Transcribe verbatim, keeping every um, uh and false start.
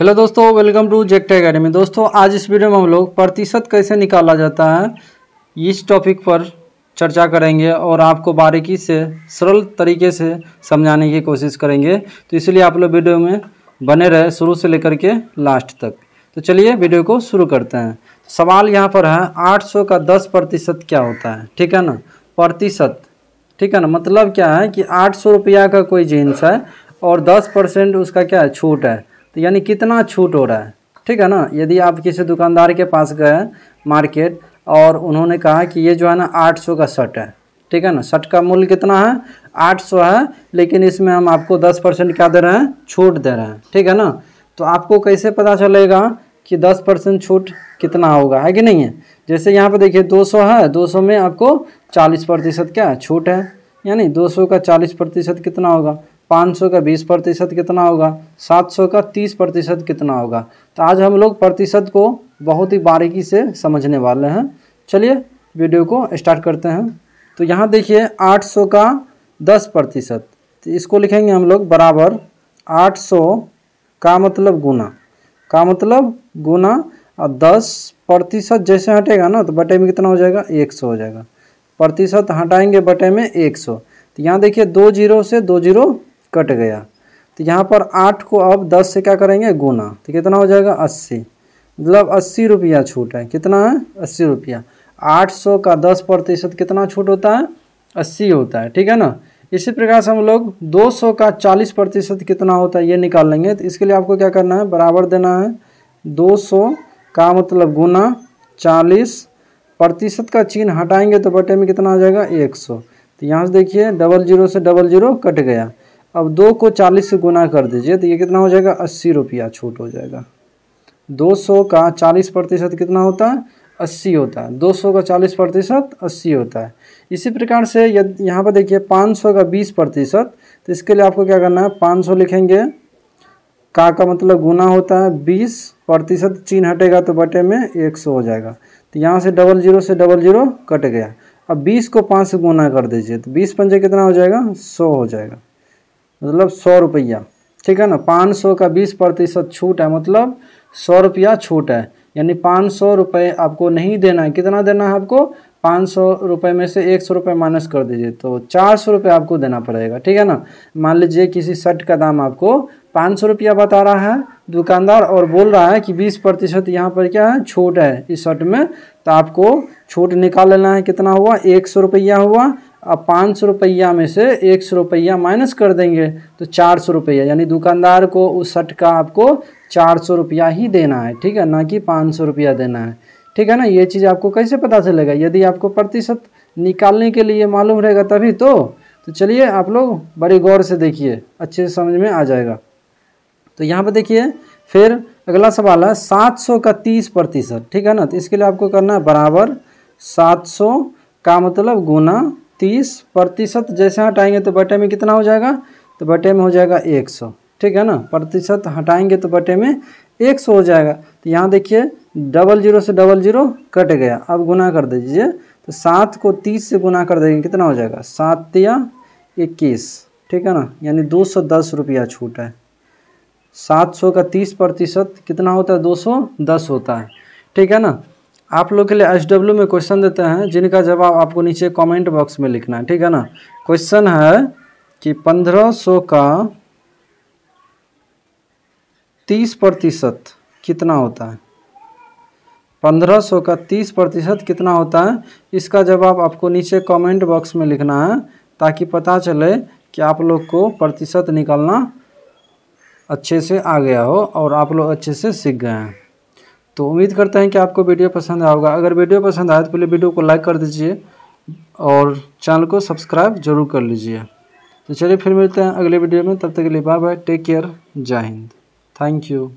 Hello दोस्तों, welcome to जेक्ट academy. दोस्तों आज इस वीडियो में हम लोग प्रतिशत कैसे निकाला जाता है इस टॉपिक पर चर्चा करेंगे और आपको बारीकी से सरल तरीके से समझाने की कोशिश करेंगे, तो इसलिए आप लोग वीडियो में बने रहे शुरू से लेकर के लास्ट तक। तो चलिए वीडियो को शुरू करते हैं। सवाल यहाँ पर है आठ सौ का दस प्रतिशत क्या होता है, ठीक है ना, प्रतिशत, ठीक है ना। मतलब क्या है कि आठ सौ रुपया का कोई जीन्स है और दस परसेंट उसका क्या है, छूट है, तो यानी कितना छूट हो रहा है, ठीक है ना। यदि आप किसी दुकानदार के पास गए मार्केट और उन्होंने कहा कि ये जो है ना आठ सौ का शर्ट है, ठीक है ना, शर्ट का मूल्य कितना है, आठ सौ है, लेकिन इसमें हम आपको दस परसेंट क्या दे रहे हैं, छूट दे रहे हैं, ठीक है ना। तो आपको कैसे पता चलेगा कि दस परसेंट छूट कितना होगा, है कि नहीं है। जैसे यहाँ पर देखिए दो सौ है, दो सौ में आपको चालीस प्रतिशत क्या छूट है, यानी दो सौ का चालीस प्रतिशत कितना होगा, पाँच सौ का बीस प्रतिशत कितना होगा, सात सौ का तीस प्रतिशत कितना होगा। तो आज हम लोग प्रतिशत को बहुत ही बारीकी से समझने वाले हैं। चलिए वीडियो को स्टार्ट करते हैं। तो यहाँ देखिए आठ सौ का दस प्रतिशत, तो इसको लिखेंगे हम लोग बराबर आठ सौ का मतलब गुना, का मतलब गुना, और दस प्रतिशत जैसे हटेगा ना तो बटे में कितना हो जाएगा, एक सौ हो जाएगा। प्रतिशत हटाएंगे बटे में एक सौ। तो यहाँ देखिए दो जीरो से दो जीरो कट गया, तो यहाँ पर आठ को अब दस से क्या करेंगे, गुना, तो कितना हो जाएगा अस्सी, मतलब अस्सी रुपया छूट है, कितना है, अस्सी रुपया। आठ सौ का दस प्रतिशत कितना छूट होता है, अस्सी होता है, ठीक है ना। इसी प्रकार से हम लोग दो सौ का चालीस प्रतिशत कितना होता है ये निकाल लेंगे। तो इसके लिए आपको क्या करना है, बराबर देना है दो सौ का मतलब गुना, चालीस प्रतिशत का चिन्ह हटाएंगे तो बटे में कितना आ जाएगा, एक सौ। तो यहाँ से देखिए डबल जीरो से डबल जीरो कट गया, अब दो को चालीस से गुना कर दीजिए तो ये कितना हो जाएगा, अस्सी रुपया छूट हो जाएगा। दो सौ का चालीस प्रतिशत कितना होता है, अस्सी होता है, दो सौ का चालीस प्रतिशत अस्सी होता है। इसी प्रकार से यहाँ पर देखिए पाँच सौ का बीस प्रतिशत, तो इसके लिए आपको क्या करना है, पाँच सौ लिखेंगे, का का मतलब गुना होता है, बीस प्रतिशत चिन्ह हटेगा तो बटे में एक सौ हो जाएगा। तो यहाँ से डबल जीरो से डबल जीरो कट गया, अब बीस को पाँच से गुना कर दीजिए तो बीस पंजे कितना हो जाएगा, सौ हो जाएगा, मतलब सौ रुपया, ठीक है ना। पाँच सौ का बीस प्रतिशत छूट है, मतलब सौ रुपया छूट है, यानी पाँच सौ रुपये आपको नहीं देना है, कितना देना है आपको, पाँच सौ रुपये में से एक सौ रुपये माइनस कर दीजिए तो चार सौ रुपये आपको देना पड़ेगा, ठीक है ना। मान लीजिए किसी शर्ट का दाम आपको पाँच सौ रुपया बता रहा है दुकानदार और बोल रहा है कि बीस प्रतिशत यहाँ पर क्या है, छूट है इस शर्ट में, तो आपको छूट निकाल लेना है, कितना हुआ, एक सौ रुपया हुआ। अब पाँच सौ रुपया में से एक सौ रुपया माइनस कर देंगे तो चार सौ रुपया, यानी दुकानदार को उस शर्ट का आपको चार सौ रुपया ही देना है, ठीक है ना, कि पाँच सौ रुपया देना है, ठीक है ना। ये चीज़ आपको कैसे पता चलेगा, यदि आपको प्रतिशत निकालने के लिए मालूम रहेगा तभी तो। तो चलिए आप लोग बड़ी गौर से देखिए, अच्छे से समझ में आ जाएगा। तो यहाँ पर देखिए फिर अगला सवाल है सात सौ का तीस प्रतिशत, ठीक है ना। तो इसके लिए आपको करना है बराबर सात सौ का मतलब गुना, तीस प्रतिशत जैसे हटाएंगे तो बटे में कितना हो जाएगा, तो बटे में हो जाएगा एक सौ, ठीक है ना। प्रतिशत हटाएंगे तो बटे में एक सौ हो जाएगा। तो यहाँ देखिए डबल जीरो से डबल जीरो कट गया, अब गुना कर दीजिए तो सात को तीस से गुना कर देंगे कितना हो जाएगा, सात या इक्कीस, ठीक है ना, यानी दो सौ दस रुपया छूट है। सात सौ का तीस प्रतिशत कितना होता है, दो सौ दस होता है, ठीक है ना। आप लोग के लिए एस डब्ल्यू में क्वेश्चन देते हैं जिनका जवाब आपको नीचे कमेंट बॉक्स में लिखना है, ठीक है ना। क्वेश्चन है कि पंद्रह सौ का तीस प्रतिशत कितना होता है, पंद्रह सौ का तीस प्रतिशत कितना होता है, इसका जवाब आपको नीचे कमेंट बॉक्स में लिखना है ताकि पता चले कि आप लोग को प्रतिशत निकालना अच्छे से आ गया हो और आप लोग अच्छे से सीख गए हैं। तो उम्मीद करते हैं कि आपको वीडियो पसंद आया होगा। अगर वीडियो पसंद आए तो प्लीज़ वीडियो को लाइक कर दीजिए और चैनल को सब्सक्राइब जरूर कर लीजिए। तो चलिए फिर मिलते हैं अगले वीडियो में, तब तक के लिए बाय बाय, टेक केयर, जय हिंद, थैंक यू।